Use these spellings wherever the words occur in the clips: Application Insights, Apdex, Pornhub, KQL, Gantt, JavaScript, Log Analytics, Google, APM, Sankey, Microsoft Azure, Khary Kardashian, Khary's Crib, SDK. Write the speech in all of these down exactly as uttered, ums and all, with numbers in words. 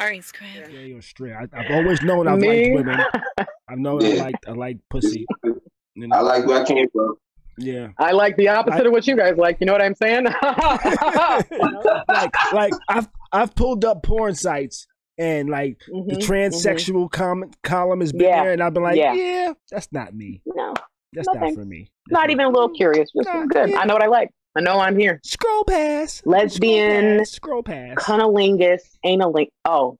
Khary's Crib. Yeah, you're straight. I, I've always known I've Me? liked women. I've known I like I like pussy. You know? I like where I came from. Yeah, I like the opposite I, of what you guys like. You know what I'm saying? like, like I've I've pulled up porn sites and like mm-hmm, the transsexual mm-hmm. com column has been yeah. there, and I've been like, yeah. yeah, that's not me. No, that's nothing. not for me. That's not, not even a little curious. Just nah, good. Yeah. I know what I like. I know I'm here. Scroll past. Lesbian. Scroll past. Cunnilingus. Analingus. Oh.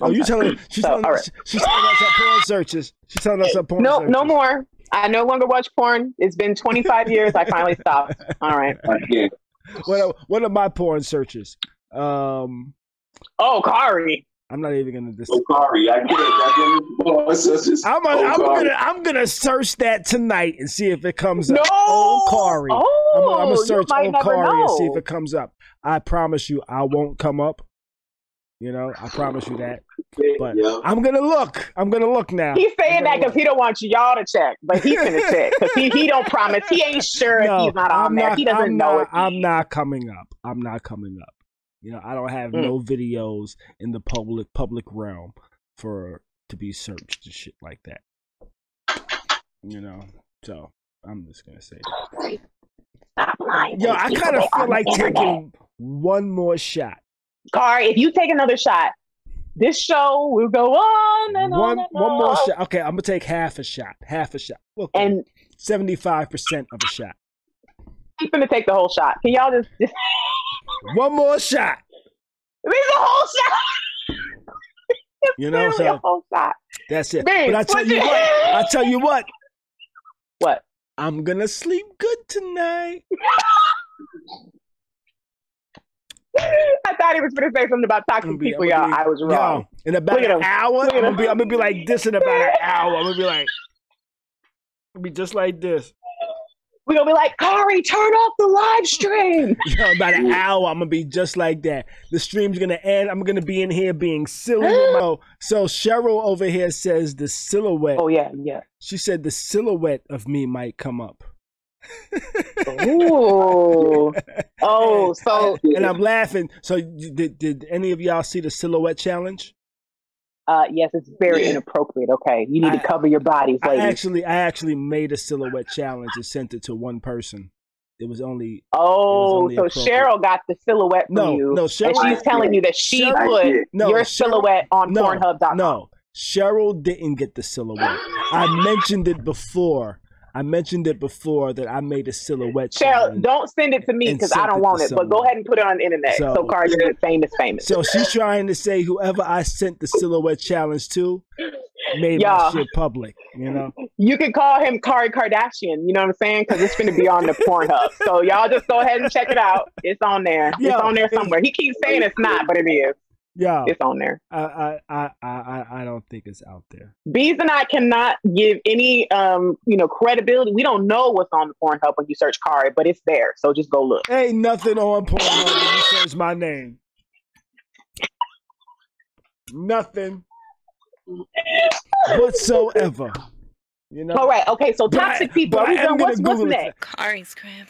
Oh, I'm you sorry. telling? She's so, telling us. Right. She's telling us her porn searches. She's telling us her porn. No, searches. no more. I no longer watch porn. It's been twenty-five years. I finally stopped. All right. What are, what are my porn searches? Um, oh, Khary. I'm not even gonna. Dis- oh, Khary. I get it. I get it. Porn searches. I'm, a, oh, I'm gonna. I'm gonna search that tonight and see if it comes up. No. Oh, Khary. Oh, I'm, I'm gonna search oh, Khary and see if it comes up. I promise you, I won't come up. You know, I promise you that. But yeah. I'm gonna look. I'm gonna look now. He's saying that because he don't want y'all to check, but he's gonna check because he, he don't promise. He ain't sure no, if he's not on there. He doesn't I'm know. Not, I'm not coming up. I'm not coming up. You know, I don't have mm. no videos in the public public realm for to be searched and shit like that. You know, so I'm just gonna say that. Stop lying. Yo, I kind of feel like taking one more shot. Khary, if you take another shot, this show will go on and one, on. And one on. more shot. Okay, I'm gonna take half a shot. Half a shot. Okay. And seventy-five percent of a shot. I'm gonna take the whole shot. Can y'all just, just... one more shot? It's a whole shot. It's you know, so a whole shot. That's it. Babe, but I tell you it? what. I tell you what. What? I'm gonna sleep good tonight. I thought he was going to say something about toxic be, people, y'all. I was wrong. In about an hour, I'm going to be like this in about an hour. I'm going to be like, I'm gonna be just like this. We're going to be like, Khary, turn off the live stream. Yo, about an hour, I'm going to be just like that. The stream's going to end. I'm going to be in here being silly. So Cheryl over here says the silhouette. Oh, yeah, yeah. She said the silhouette of me might come up. Ooh. Oh, so and I'm laughing. So did, did any of y'all see the silhouette challenge? Uh, yes, it's very yeah. inappropriate. Okay, you need I, to cover your bodies, ladies. I actually, I actually made a silhouette challenge and sent it to one person. It was only oh, was only so Cheryl got the silhouette from no, you. No, Cheryl, and she's telling you that she Cheryl, put no, your Cheryl, silhouette on no, Pornhub dot com. No, Cheryl didn't get the silhouette. I mentioned it before. I mentioned it before that I made a silhouette. Cheryl, don't send it to me because I don't want it, but go ahead and put it on the internet. So, so Khary, you're famous, famous. So she's trying to say whoever I sent the silhouette challenge to made my shit public, you know? You could call him Khary Kardashian, you know what I'm saying? Because it's going to be on the Pornhub. So y'all just go ahead and check it out. It's on there. Yo, it's on there somewhere. He keeps saying it's not, but it is. Yeah, it's on there. I, I I I I don't think it's out there. Bees and I cannot give any um you know credibility. We don't know what's on the Pornhub when you search Khary, but it's there. So just go look. Ain't nothing on Pornhub when you search my name. Nothing whatsoever. You know. All right. Okay. So toxic but, people. But I am gonna Google it. Khary's Crib.